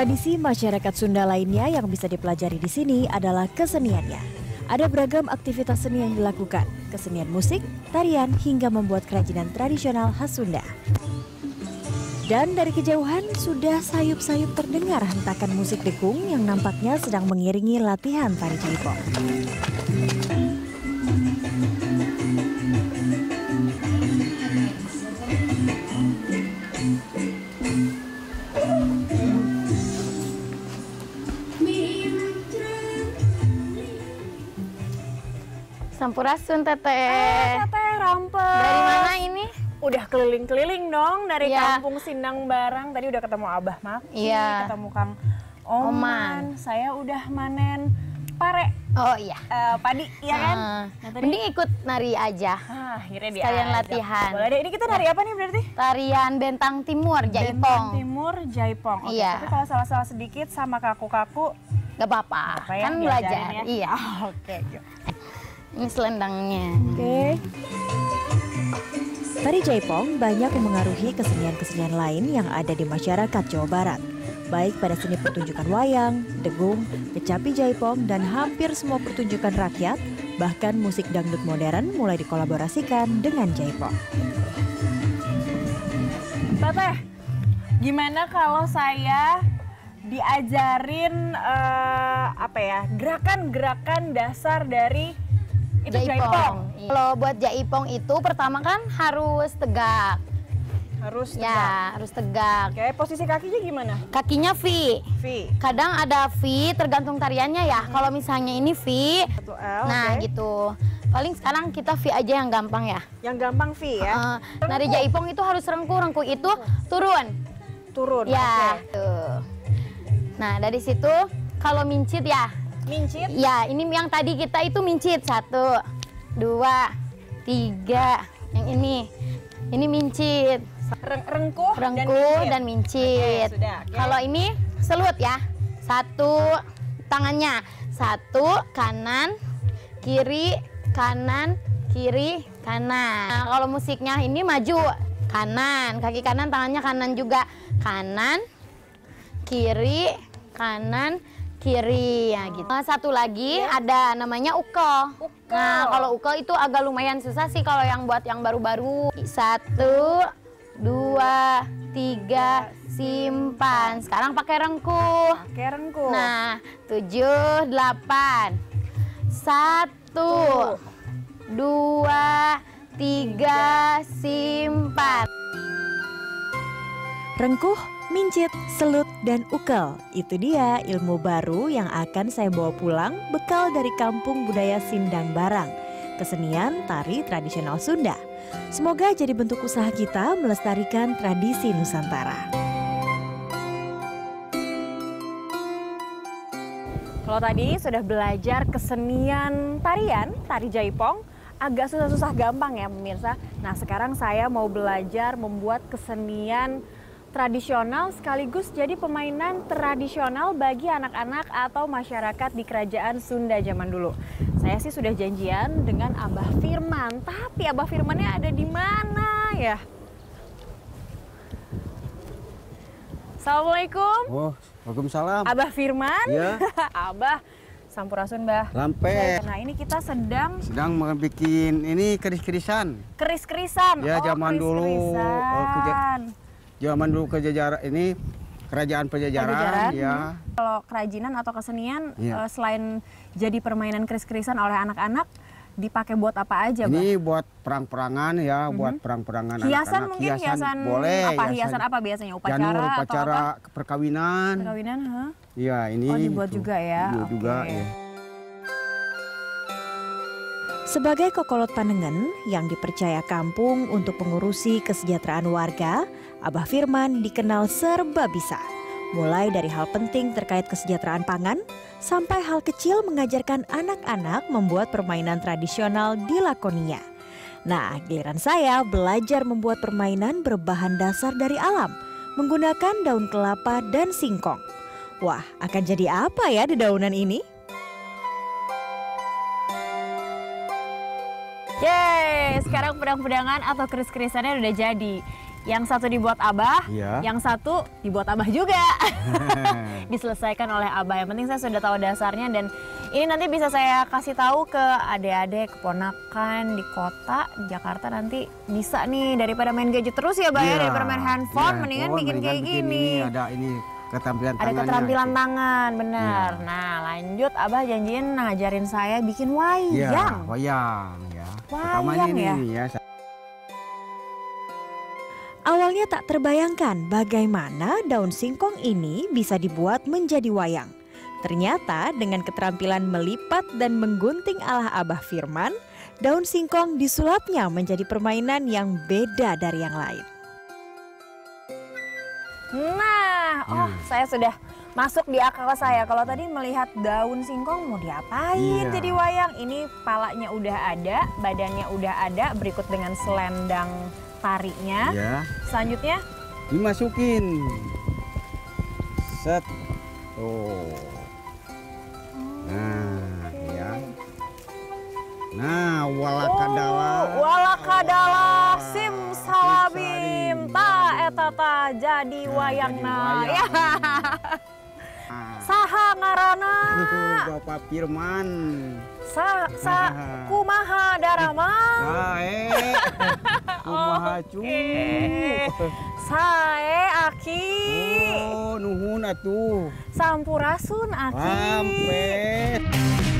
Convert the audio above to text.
Tradisi masyarakat Sunda lainnya yang bisa dipelajari di sini adalah keseniannya. Ada beragam aktivitas seni yang dilakukan, kesenian musik, tarian, hingga membuat kerajinan tradisional khas Sunda. Dan dari kejauhan sudah sayup-sayup terdengar hentakan musik dekung yang nampaknya sedang mengiringi latihan tari Jaipong. Sampurasun teteh. Teteh rampes. Dari mana ini? Udah keliling-keliling dong dari Kampung Sindang Barang. Tadi udah ketemu Abah Maki, ketemu Kang Oman. Saya udah manen pare. Oh iya. Padi, ya kan? Mending ikut nari aja. Akhirnya dia sekalian latihan. Boleh deh. Ini kita nari apa nih berarti? Tarian Bentang Timur, Jaipong. Bentang Timur, Jaipong. Okay, iya. Tapi kalau salah-salah sedikit sama kaku-kaku gak apa-apa. Kan belajar. Ya? Iya. Oh, oke, yuk. Ini selendangnya. Oke. Tari Jaipong banyak memengaruhi kesenian-kesenian lain yang ada di masyarakat Jawa Barat. Baik pada seni pertunjukan wayang, degung, kecapi Jaipong, dan hampir semua pertunjukan rakyat, bahkan musik dangdut modern mulai dikolaborasikan dengan Jaipong. Teteh, gimana kalau saya diajarin gerakan-gerakan dasar dari itu Jaipong. Kalau buat Jaipong itu pertama kan harus tegak. Harus tegak. Ya, harus tegak. Oke, posisi kakinya gimana? Kakinya V. V. Kadang ada V tergantung tariannya ya. Kalau misalnya ini V. Nah, gitu. Paling sekarang kita V aja yang gampang ya. Yang gampang V ya. Nari Jaipong itu harus rengku. Rengku itu turun. Turun. Ya. Okay. Nah, dari situ kalau mincit ya. Mincit? Ya, ini yang tadi kita itu mincit. 1, 2, 3. Yang ini. Ini mincit. Rengkuh, dan mincit. Okay. Kalau ini selut ya. 1 tangannya. 1 kanan, kiri, kanan, kiri, kanan. Nah, kalau musiknya ini maju. Kanan, kaki kanan, tangannya kanan juga. Kanan, kiri, kanan, kiri ya gitu. Satu lagi ada namanya ukel. Nah, kalau ukel itu agak lumayan susah sih kalau yang buat yang baru-baru. 1, 2, 3, simpan. Sekarang pakai rengkuh. Pakai rengkuh. Nah, 7, 8. 1, 2, 3, simpan. Rengkuh, mincit, selut, dan ukel. Itu dia ilmu baru yang akan saya bawa pulang bekal dari Kampung Budaya Sindang Barang, kesenian tari tradisional Sunda. Semoga jadi bentuk usaha kita melestarikan tradisi Nusantara. Kalau tadi sudah belajar kesenian tarian, tari Jaipong, agak susah-susah gampang ya pemirsa. Nah, sekarang saya mau belajar membuat kesenian tradisional sekaligus jadi pemainan tradisional bagi anak-anak atau masyarakat di kerajaan Sunda zaman dulu. Saya sih sudah janjian dengan Abah Firman, tapi Abah Firmannya ada di mana ya? Assalamualaikum. Waalaikumsalam. Abah Firman. Ya. Abah, sampurasun, Mbah. Lampe. Nah, ini kita sedang bikin ini keris-kerisan. Keris-kerisan. Ya, zaman dulu. Zaman dulu kejajaran ini, kerajaan Pajajaran ya. Kalau kerajinan atau kesenian selain jadi permainan keris-kerisan oleh anak-anak, dipakai buat apa aja, Bang? Ini buat perang-perangan ya, buat perang-perangan anak-anak. Hiasan mungkin, hiasan boleh. Hiasan apa biasanya? Upacara, upacara atau apa? Perkawinan. Perkawinan, iya, ini. Oh, dibuat itu juga ya. Dibuat juga ya. Sebagai kokolot panengen yang dipercaya kampung untuk mengurusi kesejahteraan warga, Abah Firman dikenal serba bisa. Mulai dari hal penting terkait kesejahteraan pangan, sampai hal kecil mengajarkan anak-anak membuat permainan tradisional di lakoninya. Nah, giliran saya belajar membuat permainan berbahan dasar dari alam, menggunakan daun kelapa dan singkong. Wah, akan jadi apa ya dedaunan ini? Yeay, sekarang pedang-pedangan atau keris-kerisannya udah jadi. Yang satu dibuat Abah, ya. Yang satu dibuat Abah juga. Diselesaikan oleh Abah. Yang penting saya sudah tahu dasarnya, dan ini nanti bisa saya kasih tahu ke adik-adik, keponakan di kota, di Jakarta nanti bisa nih, daripada main gadget terus ya, Abah ya, daripada main handphone, ya, mendingan bikin kayak gini. Ini keterampilan ada keterampilan gitu. Tangan, benar. Ya. Nah, lanjut Abah janjiin ngajarin saya bikin wayang. Ya, wayang ya. Wayang ini, ya. Ya. Awalnya tak terbayangkan bagaimana daun singkong ini bisa dibuat menjadi wayang. Ternyata dengan keterampilan melipat dan menggunting ala Abah Firman, daun singkong disulapnya menjadi permainan yang beda dari yang lain. Nah, saya sudah masuk di akal saya. Kalau tadi melihat daun singkong mau diapain jadi wayang. Ini palanya udah ada, badannya udah ada, berikut dengan selendang tariknya, ya. Selanjutnya dimasukin, set, nah, ya, nah, walakadalah, walakadalah, simsalabim, taetata, jadi wayangna, ya, saha ngarana, Bapak Firman, kumaha darama, kumaha cu, sae aki, nuhun atuh, sampurasun aki. Sampai.